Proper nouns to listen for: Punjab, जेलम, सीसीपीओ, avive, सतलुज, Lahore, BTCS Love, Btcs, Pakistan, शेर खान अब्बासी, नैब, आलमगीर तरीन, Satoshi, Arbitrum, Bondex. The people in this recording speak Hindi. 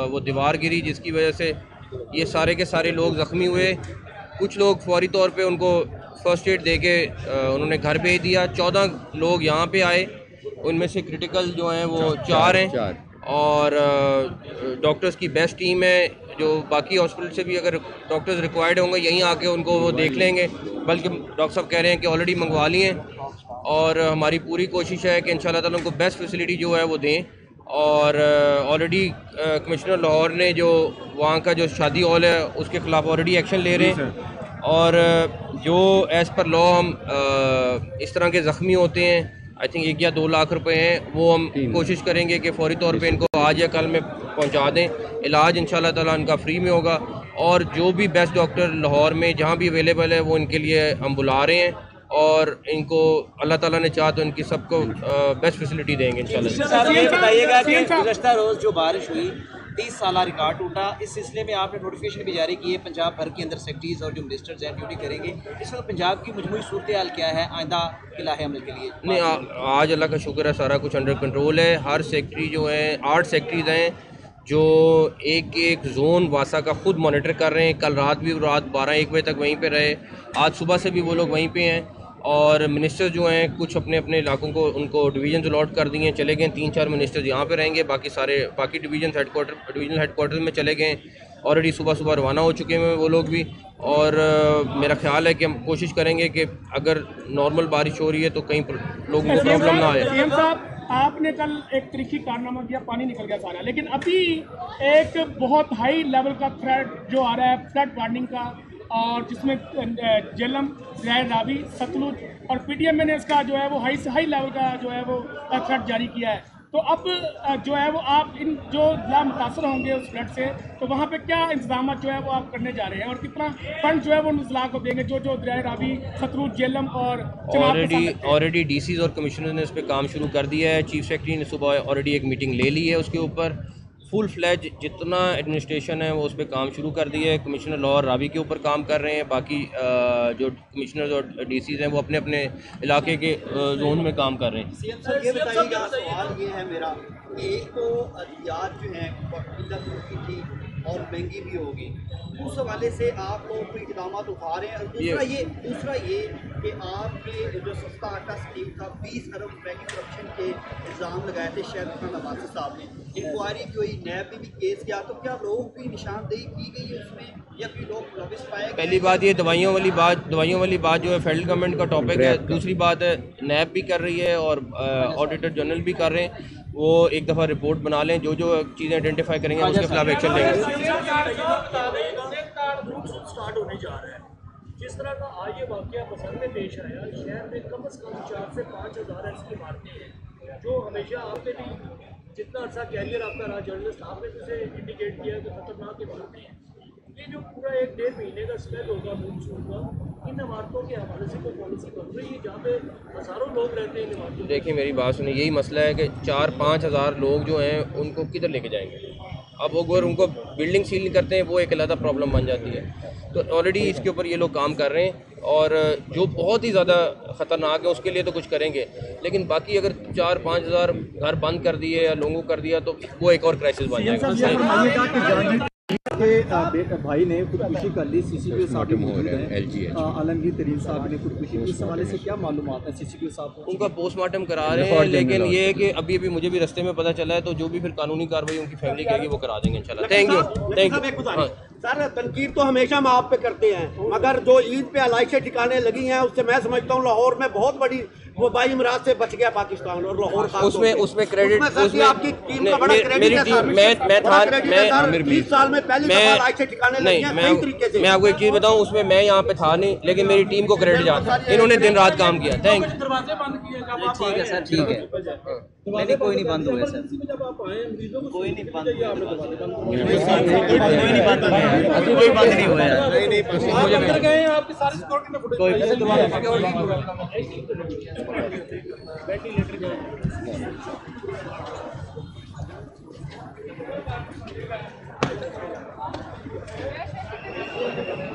वो दीवार गिरी, जिसकी वजह से ये सारे के सारे लोग ज़ख्मी हुए। कुछ लोग फौरी तौर पे उनको फर्स्ट एड दे के उन्होंने घर भेज दिया। 14 लोग यहाँ पे आए, उनमें से क्रिटिकल जो हैं वो चार हैं और डॉक्टर्स की बेस्ट टीम है, जो बाकी हॉस्पिटल से भी अगर डॉक्टर्स रिक्वायर्ड होंगे यहीं आके उनको वो देख लेंगे। बल्कि डॉक्टर साहब कह रहे हैं कि ऑलरेडी मंगवा लिए हैं और हमारी पूरी कोशिश है कि इंशाल्लाह ताला उनको बेस्ट फैसिलिटी जो है वो दें। और ऑलरेडी कमिश्नर लाहौर ने जो वहाँ का जो शादी हॉल है उसके ख़िलाफ़ ऑलरेडी एक्शन ले रहे हैं। और जो एज़ पर लॉ हम इस तरह के ज़ख्मी होते हैं, आई थिंक 1 या 2 लाख रुपए हैं, वो हम कोशिश करेंगे कि फ़ौरी तौर पे इनको आज या कल में पहुँचा दें। इलाज इंशाल्लाह ताला इनका फ्री में होगा और जो भी बेस्ट डॉक्टर लाहौर में जहाँ भी अवेलेबल है वो इनके लिए हम बुला रहे हैं और इनको अल्लाह ताला ने चाहा तो इनकी सबको बेस्ट फैसिलिटी देंगे इंशाल्लाह। ये बताइएगा कि गुज़श्ता रोज़ जो बारिश हुई 30 साल रिकॉर्ड टूटा, इस सिलसिले में आपने नोटिफिकेशन भी जारी किए पंजाब भर के अंदर सेक्रेटरीज और जो मिनिस्टर्स हैं ड्यूटी करेंगे। इस वक्त पंजाब की मजमूई सूरत-ए-हाल क्या है आइंदा लाहे अमल के लिए? नहीं, आज अल्लाह का शुक्र है सारा कुछ अंडर कंट्रोल है। हर सेक्रेटरी जो है 8 सेक्रेटरीज हैं जो एक एक जोन वासा का ख़ुद मॉनिटर कर रहे हैं। कल रात भी रात 12-1 बजे तक वहीं पर रहे, आज सुबह से भी वो लोग वहीं पर हैं। और मिनिस्टर जो हैं कुछ अपने अपने इलाकों को उनको डिवीजन अलॉट कर दिए हैं, चले गए 3-4 मिनिस्टर यहाँ पे रहेंगे, बाकी डिवीजनल हेडकोार्टर में चले गए। ऑलरेडी सुबह सुबह रवाना हो चुके हैं वो लोग भी। और मेरा ख्याल है कि हम कोशिश करेंगे कि अगर नॉर्मल बारिश हो रही है तो कहीं लोगों को प्रॉब्लम ना आए। आपने कल एक तरीकी कारनामा किया, पानी निकल गया सारा, लेकिन अभी एक बहुत हाई लेवल का थ्रेट जो आ रहा है फ्लड वार्निंग का, और जिसमें जेलम, ज़ैर रावी, सतलुज और पीटीएम ने इसका जो है वो हाई लेवल का जो है वो थ्रेट जारी किया है। तो अब जो है वो आप इन जो ज़िला मुतासर होंगे उस फ्लड से, तो वहाँ पे क्या इंतजाम जो है वो आप करने जा रहे हैं और कितना फंड जो है वो उन ज़िला को देंगे जो ज़ैर रावी, सतलुज, जेलम और ऑलरेडी डीसीज और कमिश्नर ने इस पर काम शुरू कर दिया है। चीफ सेक्रेटरी ने सुबह ऑलरेडी एक मीटिंग ले ली है, उसके ऊपर फुल फ्लैज जितना एडमिनिस्ट्रेशन है वो उस पर काम शुरू कर दिया है। कमिश्नर लाहौर रावी के ऊपर काम कर रहे हैं, बाकी जो कमिश्नर्स और डीसीज हैं वो अपने अपने इलाके के जोन में काम कर रहे हैं। सीएम सर ये बताइएगा, सवाल ये है मेरा कि एक तो रियायत जो है की थी और महंगी भी होगी, उस हवाले से आप लोग कोई इकदाम उठा रहे हैं? और दूसरा ये कि आपके जो सस्ता आटा स्कीम था 20 अरब रुपए की करप्शन के इल्ज़ाम लगाए थे शेर खान अब्बासी साहब ने, इंक्वायरी की हुई, नैब पे भी केस गया, तो क्या लोगों की निशानदेही की गई है उसमें या फिर लोग वापस पाए? पहली बात ये दवाइयों वाली बात जो है फेडरल गवर्नमेंट का टॉपिक है। दूसरी बात है नैब भी कर रही है और ऑडिटर जनरल भी कर रहे हैं, वो एक दफ़ा रिपोर्ट बना लें, जो जो चीज़ें आइडेंटिफाई करेंगे उसके खिलाफ एक्शन लेंगे। जिस तरह का आज ये वाकया पसंद में पेश आया, शहर में कम से कम 4 से 5 हज़ार ऐसी इमारतें हैं जो हमेशा आपने भी जितना अर्सा कैरियर आपका रहा जर्नलिस्ट, आपने उसे इंडिकेट किया कि खतरनाक इमारतें हैं। ये जो पूरा 1-1.5 महीने का स्पेल होगा मूनसून का, इन इमारतों के हवाले से कोई पॉलिसी बन रही है जहाँ पे हज़ारों लोग रहते हैं इन इमारतों? देखिए मेरी बात सुनिए, यही मसला है कि 4-5 हज़ार लोग जो हैं उनको किधर लेके जाएंगे? अब अगर उनको बिल्डिंग सील करते हैं वो एक अलग प्रॉब्लम बन जाती है। तो ऑलरेडी इसके ऊपर ये लोग काम कर रहे हैं और जो बहुत ही ज़्यादा ख़तरनाक है उसके लिए तो कुछ करेंगे, लेकिन बाकी अगर 4-5 हज़ार घर बंद कर दिए या लोगों कर दिया तो वो एक और क्राइसिस बन जाएगा। के भाई ने खुदकुशी कर ली, सीसीपीओ साहब आलमगीर तरीन साहब ने खुदकुशी की, इस हवाले से क्या मालूमात है? सीसीपीओ साहब उनका पोस्टमार्टम करा रहे हैं, लेकिन ये है कि अभी मुझे भी रास्ते में पता चला है, तो जो भी फिर कानूनी कार्रवाई उनकी फैमिली कहेगी वो करा देंगे इंशाल्लाह। Thank you sir. तनकीद तो हमेशा हम आप पे करते हैं, मगर जो ईद पे आलाइशें ठिकाने लगी हैं उससे मैं समझता हूँ लाहौर में बहुत बड़ी वबाई अमराज से बच गया पाकिस्तान। और लाहौर उसमें क्रेडिट आपकी टीम का बड़ा क्रेडिट है, 20 साल में पहली बार आलाइशें ठिकाने लगी हैं। सही तरीके से मैं आपको एक चीज़ बताऊँ, उसमें मैं यहाँ पे था नहीं, लेकिन मेरी टीम को क्रेडिट जाता है, इन्होंने दिन रात काम किया। Thank you. ठीक है सर, ठीक है, मैंने कोई नहीं बंद हुआ सर, कोई नहीं बंद हुआ नहीं।